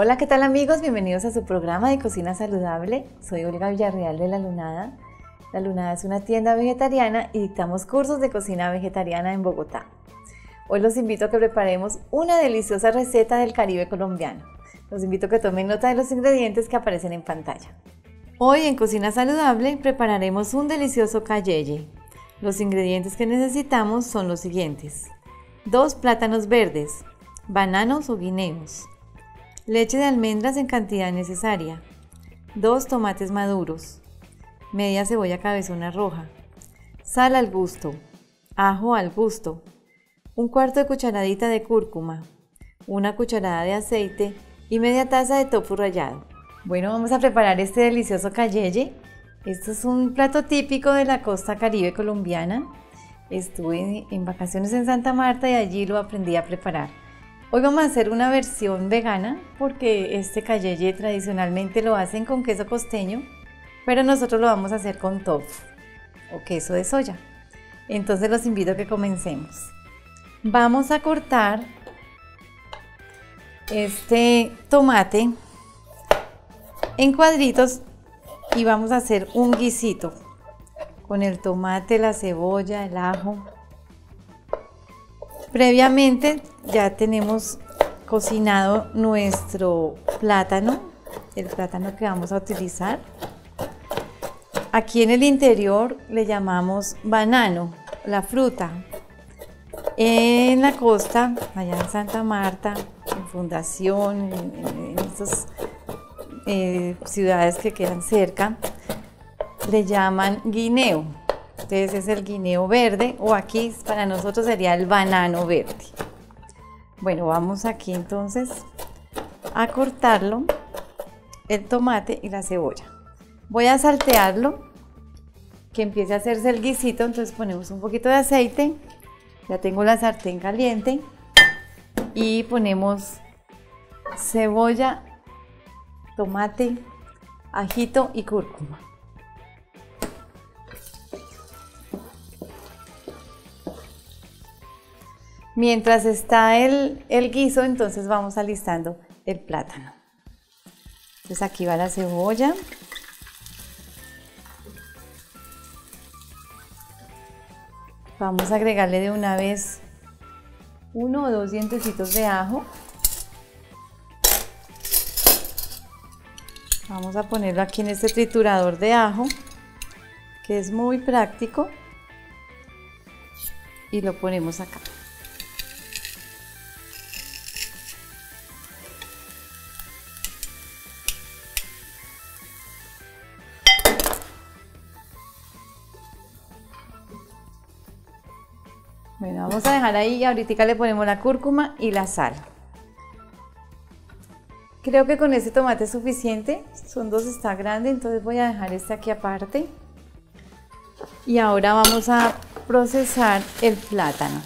Hola, ¿qué tal amigos? Bienvenidos a su programa de Cocina Saludable. Soy Olga Villarreal de La Lunada. La Lunada es una tienda vegetariana y dictamos cursos de cocina vegetariana en Bogotá. Hoy los invito a que preparemos una deliciosa receta del Caribe colombiano. Los invito a que tomen nota de los ingredientes que aparecen en pantalla. Hoy en Cocina Saludable prepararemos un delicioso cayeye. Los ingredientes que necesitamos son los siguientes: 2 plátanos verdes, bananos o guineos, leche de almendras en cantidad necesaria, 2 tomates maduros, media cebolla cabezona roja, sal al gusto, ajo al gusto, 1/4 de cucharadita de cúrcuma, 1 cucharada de aceite y media taza de tofu rallado. Bueno, vamos a preparar este delicioso cayeye. Esto es un plato típico de la costa caribe colombiana. Estuve en vacaciones en Santa Marta y allí lo aprendí a preparar. Hoy vamos a hacer una versión vegana porque este cayeye tradicionalmente lo hacen con queso costeño, pero nosotros lo vamos a hacer con tofu o queso de soya. Entonces los invito a que comencemos. Vamos a cortar este tomate en cuadritos y vamos a hacer un guisito con el tomate, la cebolla, el ajo. Previamente ya tenemos cocinado nuestro plátano, el plátano que vamos a utilizar. Aquí en el interior le llamamos banano, la fruta. En la costa, allá en Santa Marta, en Fundación, en esas ciudades que quedan cerca, le llaman guineo. Entonces es el guineo verde, o aquí para nosotros sería el banano verde. Bueno, vamos aquí entonces a cortarlo, el tomate y la cebolla. Voy a saltearlo, que empiece a hacerse el guisito. Entonces ponemos un poquito de aceite, ya tengo la sartén caliente y ponemos cebolla, tomate, ajito y cúrcuma. Mientras está el guiso, entonces vamos alistando el plátano. Entonces aquí va la cebolla. Vamos a agregarle de una vez 1 o 2 dientecitos de ajo. Vamos a ponerlo aquí en este triturador de ajo, que es muy práctico, y lo ponemos acá. Bueno, vamos a dejar ahí y ahorita le ponemos la cúrcuma y la sal. Creo que con este tomate es suficiente, son 2, está grande, entonces voy a dejar este aquí aparte. Y ahora vamos a procesar el plátano.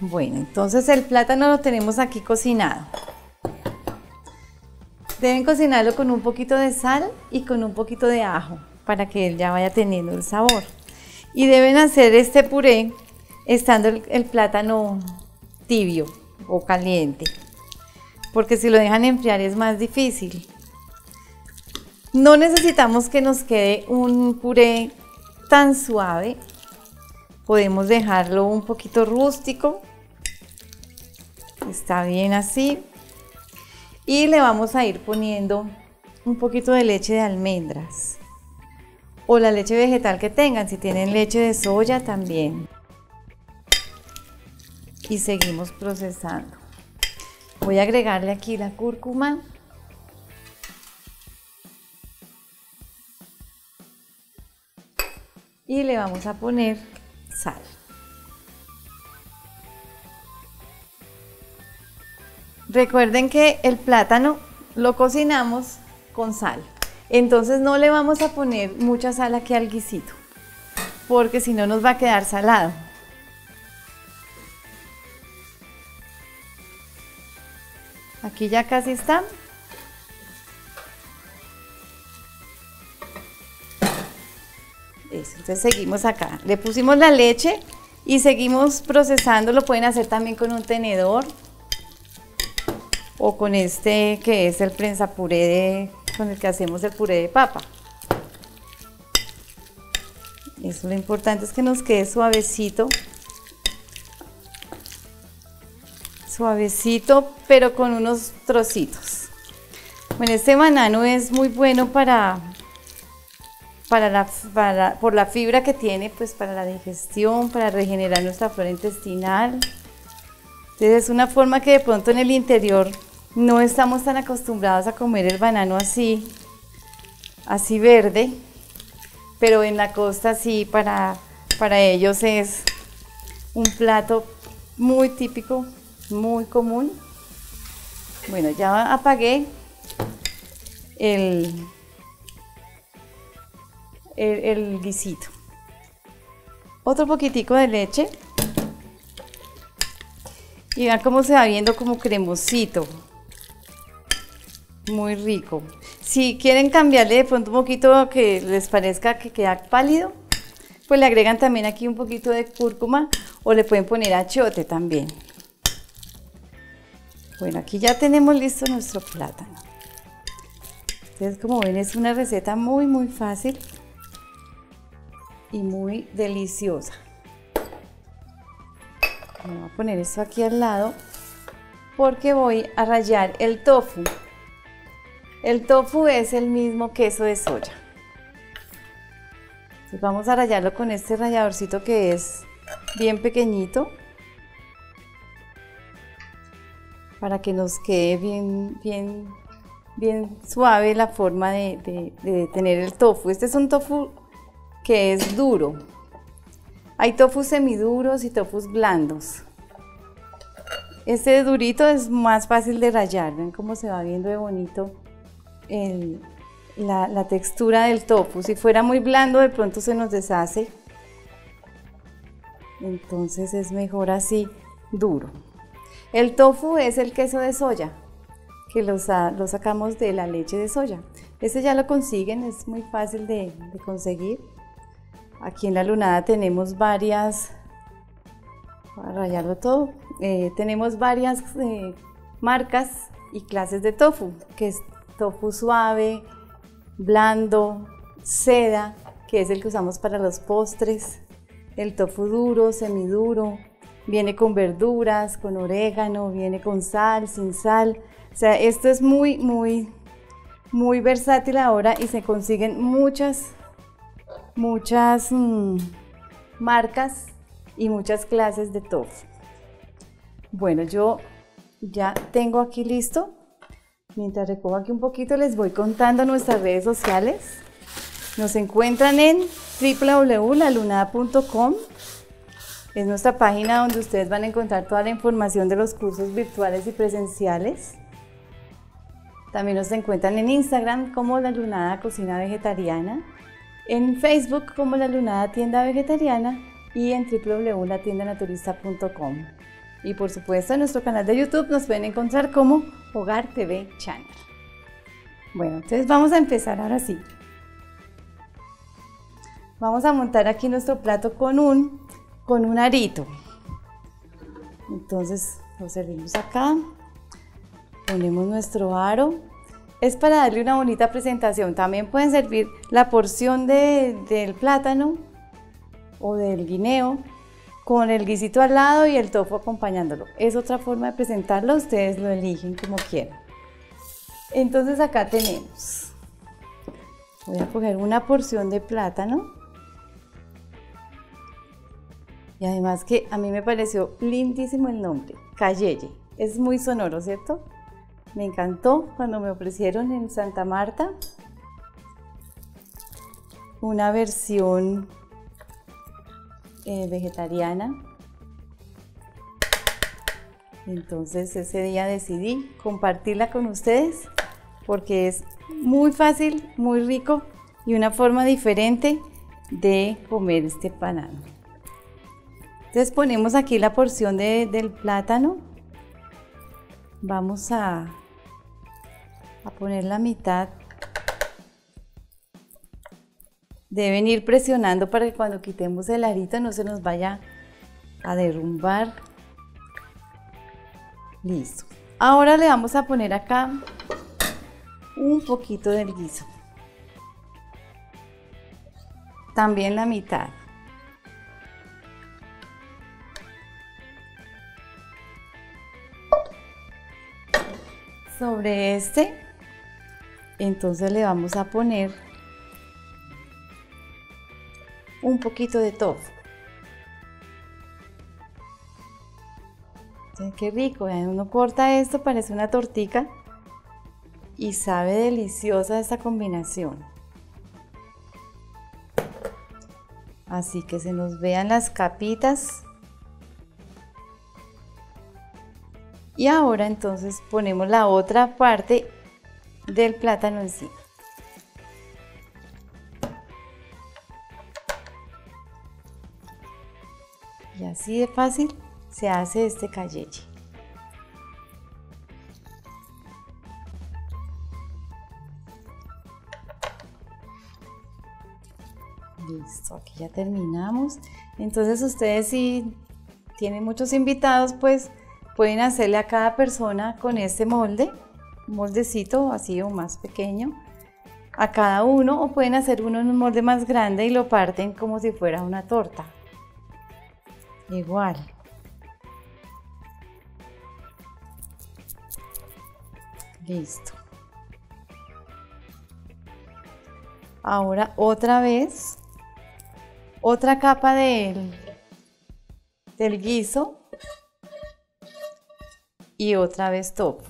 Bueno, entonces el plátano lo tenemos aquí cocinado. Deben cocinarlo con un poquito de sal y con un poquito de ajo para que él ya vaya teniendo el sabor. Y deben hacer este puré estando el plátano tibio o caliente, porque si lo dejan enfriar es más difícil. No necesitamos que nos quede un puré tan suave, podemos dejarlo un poquito rústico, está bien así. Y le vamos a ir poniendo un poquito de leche de almendras o la leche vegetal que tengan, si tienen leche de soya también. Y seguimos procesando. Voy a agregarle aquí la cúrcuma. Y le vamos a poner sal. Recuerden que el plátano lo cocinamos con sal. Entonces no le vamos a poner mucha sal aquí al guisito, porque si no nos va a quedar salado. Aquí ya casi está. Eso, entonces seguimos acá. Le pusimos la leche y seguimos procesando. Lo pueden hacer también con un tenedor o con este que es el prensapuré con el que hacemos el puré de papa. Eso, lo importante es que nos quede suavecito, suavecito, pero con unos trocitos. Bueno, este banano es muy bueno por la fibra que tiene, pues para la digestión, para regenerar nuestra flora intestinal. Entonces es una forma que de pronto en el interior no estamos tan acostumbrados a comer el banano así verde, pero en la costa sí, para ellos es un plato muy típico, muy común. Bueno, ya apagué el guisito. Otro poquitico de leche y vean cómo se va viendo como cremosito, muy rico. Si quieren cambiarle de pronto un poquito que les parezca que queda pálido, pues le agregan también aquí un poquito de cúrcuma o le pueden poner achiote también. Bueno, aquí ya tenemos listo nuestro plátano. Entonces, como ven, es una receta muy muy fácil y muy deliciosa. Me voy a poner esto aquí al lado porque voy a rallar el tofu. El tofu es el mismo queso de soya. Entonces vamos a rallarlo con este ralladorcito que es bien pequeñito para que nos quede bien suave la forma de tener el tofu. Este es un tofu que es duro. Hay tofus semiduros y tofus blandos. Este durito es más fácil de rallar. Ven cómo se va viendo de bonito la textura del tofu. Si fuera muy blando, de pronto se nos deshace. Entonces es mejor así, duro. El tofu es el queso de soya, que lo sacamos de la leche de soya. Este ya lo consiguen, es muy fácil de conseguir. Aquí en La Lunada tenemos varias, para rallarlo todo, tenemos varias marcas y clases de tofu, que es tofu suave, blando, seda, que es el que usamos para los postres, el tofu duro, semiduro, viene con verduras, con orégano, viene con sal, sin sal. O sea, esto es muy, muy, muy versátil ahora y se consiguen muchas marcas y muchas clases de tofu. Bueno, yo ya tengo aquí listo. Mientras recojo aquí un poquito, les voy contando nuestras redes sociales. Nos encuentran en www.lalunada.com. Es nuestra página donde ustedes van a encontrar toda la información de los cursos virtuales y presenciales. También nos encuentran en Instagram como La Lunada Cocina Vegetariana, en Facebook como La Lunada Tienda Vegetariana y en www.latiendanaturista.com. Y por supuesto en nuestro canal de YouTube nos pueden encontrar como Hogar TV Channel. Bueno, entonces vamos a empezar ahora sí. Vamos a montar aquí nuestro plato con un arito. Entonces lo servimos acá, ponemos nuestro aro, es para darle una bonita presentación. También pueden servir la porción del plátano o del guineo con el guisito al lado y el tofu acompañándolo. Es otra forma de presentarlo, ustedes lo eligen como quieran. Entonces acá tenemos, voy a coger una porción de plátano. Y además que a mí me pareció lindísimo el nombre, Cayeye. Es muy sonoro, ¿cierto? Me encantó cuando me ofrecieron en Santa Marta una versión vegetariana. Entonces ese día decidí compartirla con ustedes porque es muy fácil, muy rico y una forma diferente de comer este banano. Entonces ponemos aquí la porción del plátano, vamos a poner la mitad. Deben ir presionando para que cuando quitemos el arito no se nos vaya a derrumbar. Listo. Ahora le vamos a poner acá un poquito del guiso, también la mitad. Sobre este, entonces le vamos a poner un poquito de tofu. Qué rico, uno corta esto, parece una tortica y sabe deliciosa esta combinación. Así que se nos vean las capitas. Y ahora entonces ponemos la otra parte del plátano encima. Y así de fácil se hace este cayeye. Listo, aquí ya terminamos. Entonces ustedes, si tienen muchos invitados, pues pueden hacerle a cada persona con este molde, un moldecito así o más pequeño, a cada uno, o pueden hacer uno en un molde más grande y lo parten como si fuera una torta. Igual. Listo. Ahora otra vez, otra capa del guiso. Y otra vez topo.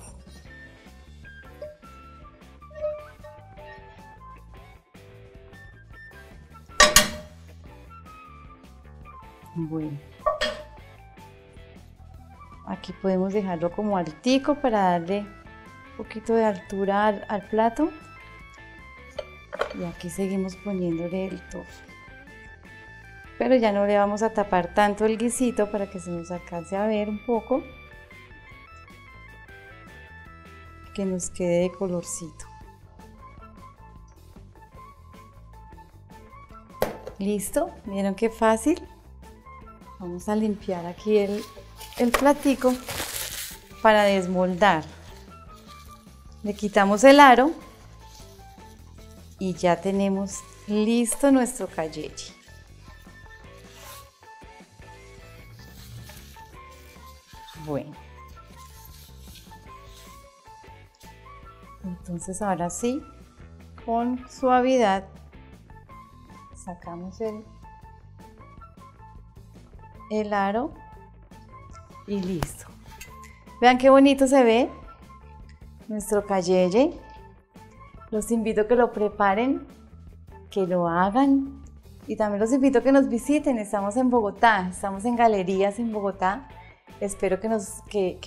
Bueno. Aquí podemos dejarlo como altico para darle un poquito de altura al plato. Y aquí seguimos poniéndole el tofu. Pero ya no le vamos a tapar tanto el guisito para que se nos alcance a ver un poco, que nos quede de colorcito. Listo, ¿vieron qué fácil? Vamos a limpiar aquí el platico para desmoldar. Le quitamos el aro y ya tenemos listo nuestro cayeye. Bueno. Entonces ahora sí, con suavidad, sacamos el aro y listo. Vean qué bonito se ve nuestro cayeye. Los invito a que lo preparen, que lo hagan, y también los invito a que nos visiten. Estamos en Bogotá, estamos en Galerías en Bogotá. Espero que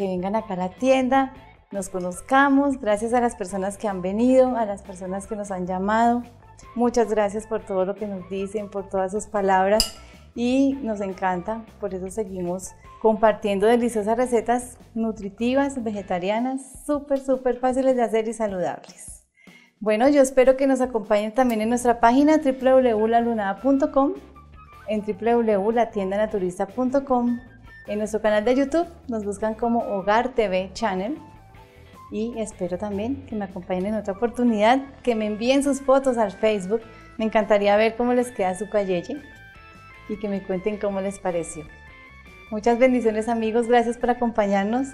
vengan acá a la tienda. Nos conozcamos, gracias a las personas que han venido, a las personas que nos han llamado. Muchas gracias por todo lo que nos dicen, por todas sus palabras, y nos encanta, por eso seguimos compartiendo deliciosas recetas nutritivas, vegetarianas, súper fáciles de hacer y saludables. Bueno, yo espero que nos acompañen también en nuestra página www.lalunada.com, en www.latiendanaturista.com, en nuestro canal de YouTube nos buscan como Hogar TV Channel. Y espero también que me acompañen en otra oportunidad, que me envíen sus fotos al Facebook. Me encantaría ver cómo les queda su cayeye y que me cuenten cómo les pareció. Muchas bendiciones, amigos, gracias por acompañarnos.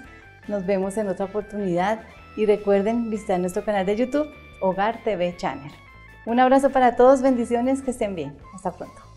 Nos vemos en otra oportunidad y recuerden visitar nuestro canal de YouTube, Hogar TV Channel. Un abrazo para todos, bendiciones, que estén bien. Hasta pronto.